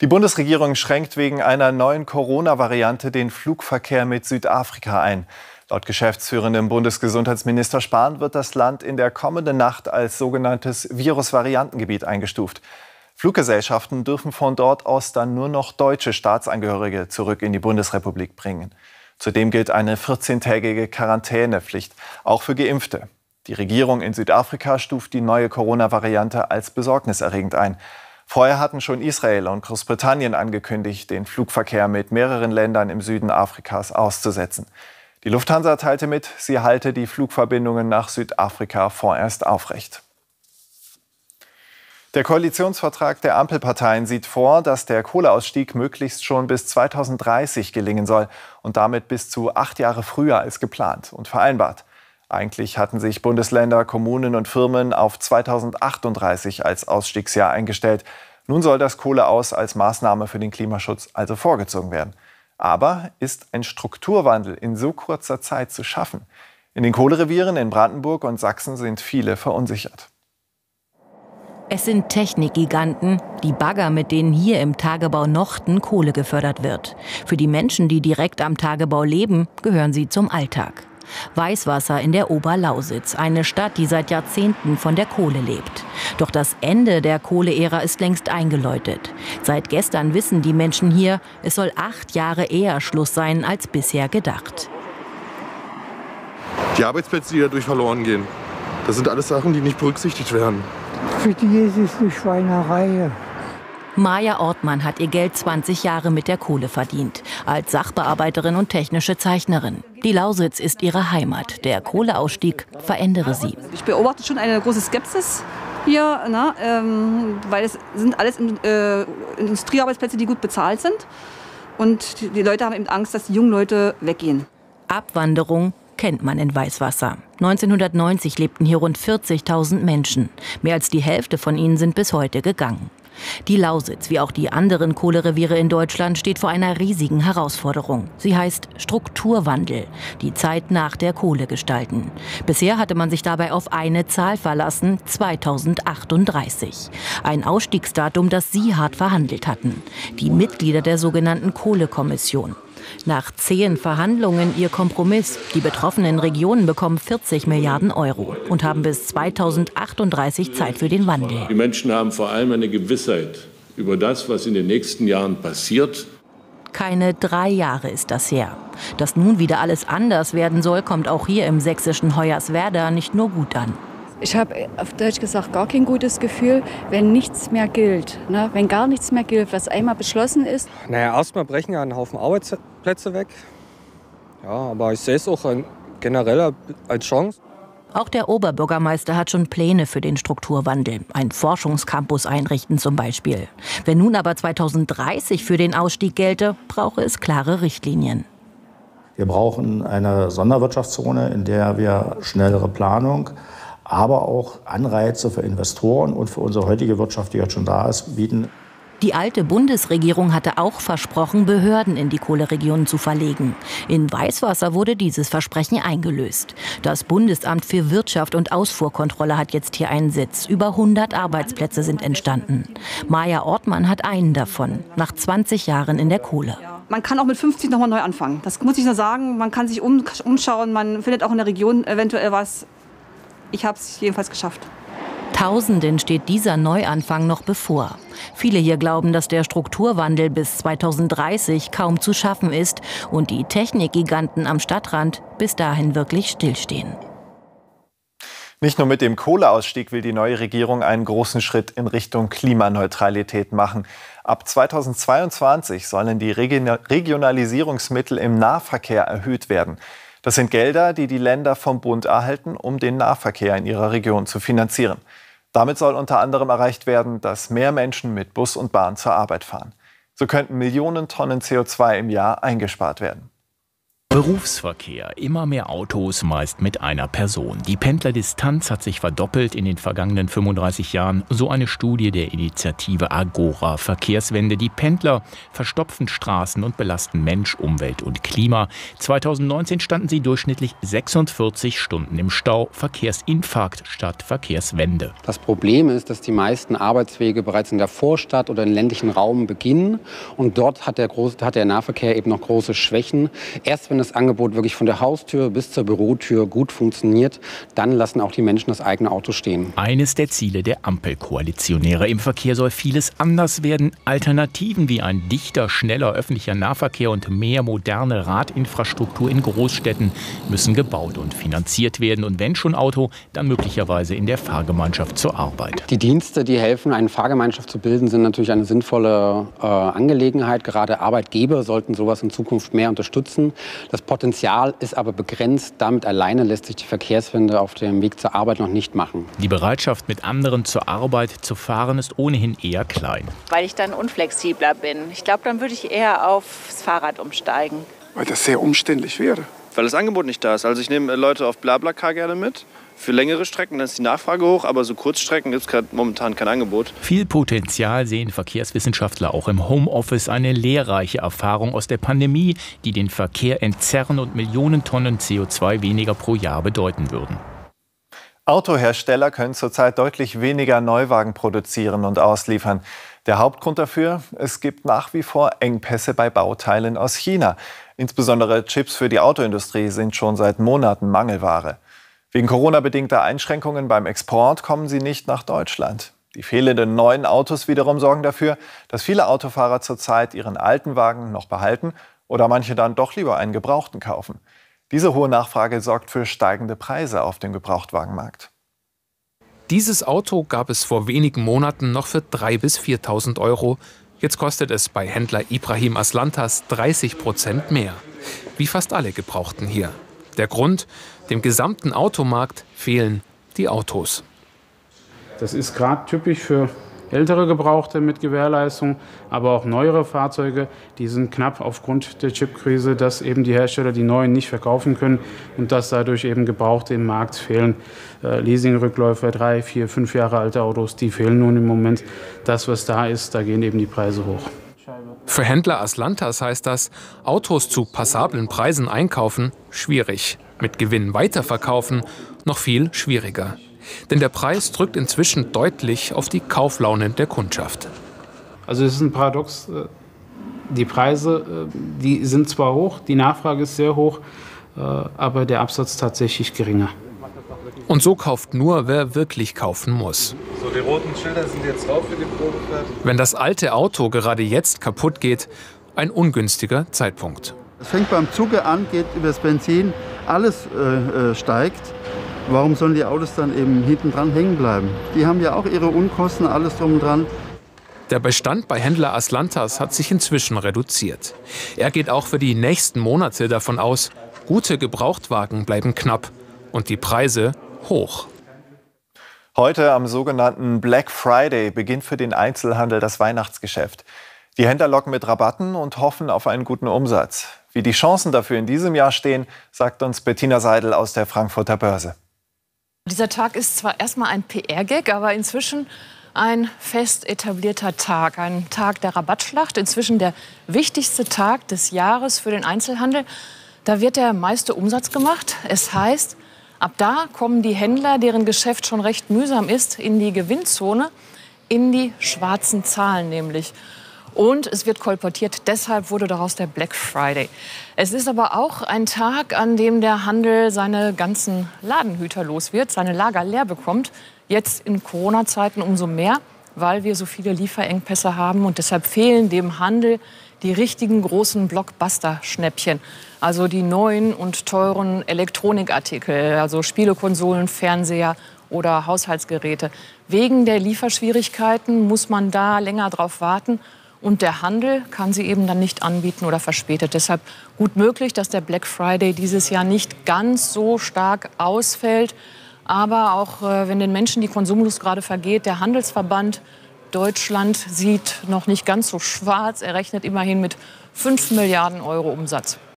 Die Bundesregierung schränkt wegen einer neuen Corona-Variante den Flugverkehr mit Südafrika ein. Laut geschäftsführendem Bundesgesundheitsminister Spahn wird das Land in der kommenden Nacht als sogenanntes Virusvariantengebiet eingestuft. Fluggesellschaften dürfen von dort aus dann nur noch deutsche Staatsangehörige zurück in die Bundesrepublik bringen. Zudem gilt eine 14-tägige Quarantänepflicht, auch für Geimpfte. Die Regierung in Südafrika stuft die neue Corona-Variante als besorgniserregend ein. Vorher hatten schon Israel und Großbritannien angekündigt, den Flugverkehr mit mehreren Ländern im Süden Afrikas auszusetzen. Die Lufthansa teilte mit, sie halte die Flugverbindungen nach Südafrika vorerst aufrecht. Der Koalitionsvertrag der Ampelparteien sieht vor, dass der Kohleausstieg möglichst schon bis 2030 gelingen soll und damit bis zu 8 Jahre früher als geplant und vereinbart. Eigentlich hatten sich Bundesländer, Kommunen und Firmen auf 2038 als Ausstiegsjahr eingestellt. Nun soll das Kohleaus als Maßnahme für den Klimaschutz also vorgezogen werden. Aber ist ein Strukturwandel in so kurzer Zeit zu schaffen? In den Kohlerevieren in Brandenburg und Sachsen sind viele verunsichert. Es sind Technikgiganten, die Bagger, mit denen hier im Tagebau Nochten Kohle gefördert wird. Für die Menschen, die direkt am Tagebau leben, gehören sie zum Alltag. Weißwasser in der Oberlausitz, eine Stadt, die seit Jahrzehnten von der Kohle lebt. Doch das Ende der Kohleära ist längst eingeläutet. Seit gestern wissen die Menschen hier, es soll 8 Jahre eher Schluss sein als bisher gedacht. Die Arbeitsplätze, die dadurch verloren gehen, das sind alles Sachen, die nicht berücksichtigt werden. Für die ist es eine Schweinerei. Maja Ortmann hat ihr Geld 20 Jahre mit der Kohle verdient, als Sachbearbeiterin und technische Zeichnerin. Die Lausitz ist ihre Heimat. Der Kohleausstieg verändere sie. Ich beobachte schon eine große Skepsis hier, weil es sind alles Industriearbeitsplätze, die gut bezahlt sind. Und die Leute haben eben Angst, dass die jungen Leute weggehen. Abwanderung kennt man in Weißwasser. 1990 lebten hier rund 40.000 Menschen. Mehr als die Hälfte von ihnen sind bis heute gegangen. Die Lausitz, wie auch die anderen Kohlereviere in Deutschland, steht vor einer riesigen Herausforderung. Sie heißt Strukturwandel, die Zeit nach der Kohle gestalten. Bisher hatte man sich dabei auf eine Zahl verlassen, 2038. Ein Ausstiegsdatum, das sie hart verhandelt hatten. Die Mitglieder der sogenannten Kohlekommission. Nach 10 Verhandlungen ihr Kompromiss. Die betroffenen Regionen bekommen 40 Milliarden Euro und haben bis 2038 Zeit für den Wandel. Die Menschen haben vor allem eine Gewissheit über das, was in den nächsten Jahren passiert. Keine 3 Jahre ist das her. Dass nun wieder alles anders werden soll, kommt auch hier im sächsischen Hoyerswerda nicht nur gut an. Ich habe auf Deutsch gesagt gar kein gutes Gefühl, wenn nichts mehr gilt, ne? Wenn gar nichts mehr gilt, was einmal beschlossen ist. Naja, erstmal brechen ja einen Haufen Arbeitsplätze weg. Ja, aber ich sehe es auch generell als Chance. Auch der Oberbürgermeister hat schon Pläne für den Strukturwandel. Einen Forschungscampus einrichten zum Beispiel. Wenn nun aber 2030 für den Ausstieg gelte, brauche es klare Richtlinien. Wir brauchen eine Sonderwirtschaftszone, in der wir schnellere Planung, aber auch Anreize für Investoren und für unsere heutige Wirtschaft, die jetzt schon da ist, bieten. Die alte Bundesregierung hatte auch versprochen, Behörden in die Kohleregionen zu verlegen. In Weißwasser wurde dieses Versprechen eingelöst. Das Bundesamt für Wirtschaft und Ausfuhrkontrolle hat jetzt hier einen Sitz. Über 100 Arbeitsplätze sind entstanden. Maja Ortmann hat einen davon, nach 20 Jahren in der Kohle. Man kann auch mit 50 nochmal neu anfangen. Das muss ich nur sagen. Man kann sich umschauen, man findet auch in der Region eventuell was. Ich habe es jedenfalls geschafft. Tausenden steht dieser Neuanfang noch bevor. Viele hier glauben, dass der Strukturwandel bis 2030 kaum zu schaffen ist und die Technikgiganten am Stadtrand bis dahin wirklich stillstehen. Nicht nur mit dem Kohleausstieg will die neue Regierung einen großen Schritt in Richtung Klimaneutralität machen. Ab 2022 sollen die Regionalisierungsmittel im Nahverkehr erhöht werden. Das sind Gelder, die die Länder vom Bund erhalten, um den Nahverkehr in ihrer Region zu finanzieren. Damit soll unter anderem erreicht werden, dass mehr Menschen mit Bus und Bahn zur Arbeit fahren. So könnten Millionen Tonnen CO2 im Jahr eingespart werden. Berufsverkehr. Immer mehr Autos, meist mit einer Person. Die Pendlerdistanz hat sich verdoppelt in den vergangenen 35 Jahren. So eine Studie der Initiative Agora Verkehrswende. Die Pendler verstopfen Straßen und belasten Mensch, Umwelt und Klima. 2019 standen sie durchschnittlich 46 Stunden im Stau. Verkehrsinfarkt statt Verkehrswende. Das Problem ist, dass die meisten Arbeitswege bereits in der Vorstadt oder im ländlichen Raum beginnen. Und dort hat der Nahverkehr eben noch große Schwächen. Erst wenn das Angebot wirklich von der Haustür bis zur Bürotür gut funktioniert, dann lassen auch die Menschen das eigene Auto stehen. Eines der Ziele der Ampelkoalitionäre. Im Verkehr soll vieles anders werden. Alternativen wie ein dichter, schneller öffentlicher Nahverkehr und mehr moderne Radinfrastruktur in Großstädten müssen gebaut und finanziert werden. Und wenn schon Auto, dann möglicherweise in der Fahrgemeinschaft zur Arbeit. Die Dienste, die helfen, eine Fahrgemeinschaft zu bilden, sind natürlich eine sinnvolle Angelegenheit. Gerade Arbeitgeber sollten sowas in Zukunft mehr unterstützen. Das Potenzial ist aber begrenzt. Damit alleine lässt sich die Verkehrswende auf dem Weg zur Arbeit noch nicht machen. Die Bereitschaft, mit anderen zur Arbeit zu fahren, ist ohnehin eher klein. Weil ich dann unflexibler bin. Ich glaube, dann würde ich eher aufs Fahrrad umsteigen. Weil das sehr umständlich wäre. Weil das Angebot nicht da ist. Also ich nehme Leute auf Blablacar gerne mit. Für längere Strecken, dann ist die Nachfrage hoch, aber so Kurzstrecken gibt es gerade momentan kein Angebot. Viel Potenzial sehen Verkehrswissenschaftler auch im Homeoffice. Eine lehrreiche Erfahrung aus der Pandemie, die den Verkehr entzerren und Millionen Tonnen CO2 weniger pro Jahr bedeuten würden. Autohersteller können zurzeit deutlich weniger Neuwagen produzieren und ausliefern. Der Hauptgrund dafür, es gibt nach wie vor Engpässe bei Bauteilen aus China. Insbesondere Chips für die Autoindustrie sind schon seit Monaten Mangelware. Wegen Corona-bedingter Einschränkungen beim Export kommen sie nicht nach Deutschland. Die fehlenden neuen Autos wiederum sorgen dafür, dass viele Autofahrer zurzeit ihren alten Wagen noch behalten oder manche dann doch lieber einen gebrauchten kaufen. Diese hohe Nachfrage sorgt für steigende Preise auf dem Gebrauchtwagenmarkt. Dieses Auto gab es vor wenigen Monaten noch für 3.000 bis 4.000 Euro. Jetzt kostet es bei Händler Ibrahim Aslantas 30% mehr. Wie fast alle Gebrauchten hier. Der Grund? Dem gesamten Automarkt fehlen die Autos. Das ist gerade typisch für ältere Gebrauchte mit Gewährleistung, aber auch neuere Fahrzeuge. Die sind knapp aufgrund der Chipkrise, dass eben die Hersteller die neuen nicht verkaufen können und dass dadurch eben Gebrauchte im Markt fehlen. Leasingrückläufe, 3, 4, 5 Jahre alte Autos, die fehlen nun im Moment. Das, was da ist, da gehen eben die Preise hoch. Für Händler Aslantas heißt das, Autos zu passablen Preisen einkaufen, schwierig. Mit Gewinn weiterverkaufen, noch viel schwieriger. Denn der Preis drückt inzwischen deutlich auf die Kauflaune der Kundschaft. Also es ist ein Paradox. Die Preise, die sind zwar hoch, die Nachfrage ist sehr hoch, aber der Absatz tatsächlich geringer. Und so kauft nur, wer wirklich kaufen muss. So, die roten Schilder sind jetzt drauf für die Probefahrt. Wenn das alte Auto gerade jetzt kaputt geht, ein ungünstiger Zeitpunkt. Es fängt beim Zucker an, geht über das Benzin, alles steigt. Warum sollen die Autos dann eben hinten dran hängen bleiben? Die haben ja auch ihre Unkosten, alles drum und dran. Der Bestand bei Händler Aslantas hat sich inzwischen reduziert. Er geht auch für die nächsten Monate davon aus, gute Gebrauchtwagen bleiben knapp und die Preise hoch. Heute am sogenannten Black Friday beginnt für den Einzelhandel das Weihnachtsgeschäft. Die Händler locken mit Rabatten und hoffen auf einen guten Umsatz. Wie die Chancen dafür in diesem Jahr stehen, sagt uns Bettina Seidel aus der Frankfurter Börse. Dieser Tag ist zwar erstmal ein PR-Gag, aber inzwischen ein fest etablierter Tag, ein Tag der Rabattschlacht, inzwischen der wichtigste Tag des Jahres für den Einzelhandel. Da wird der meiste Umsatz gemacht. Es heißt, ab da kommen die Händler, deren Geschäft schon recht mühsam ist, in die Gewinnzone, in die schwarzen Zahlen nämlich. Und es wird kolportiert, deshalb wurde daraus der Black Friday. Es ist aber auch ein Tag, an dem der Handel seine ganzen Ladenhüter los wird, seine Lager leer bekommt. Jetzt in Corona-Zeiten umso mehr, weil wir so viele Lieferengpässe haben. Und deshalb fehlen dem Handel die richtigen großen Blockbuster-Schnäppchen. Also die neuen und teuren Elektronikartikel, also Spielekonsolen, Fernseher oder Haushaltsgeräte. Wegen der Lieferschwierigkeiten muss man da länger drauf warten. Und der Handel kann sie eben dann nicht anbieten oder verspätet. Deshalb gut möglich, dass der Black Friday dieses Jahr nicht ganz so stark ausfällt. Aber auch wenn den Menschen die Konsumlust gerade vergeht, der Handelsverband Deutschland sieht noch nicht ganz so schwarz. Er rechnet immerhin mit 5 Milliarden Euro Umsatz.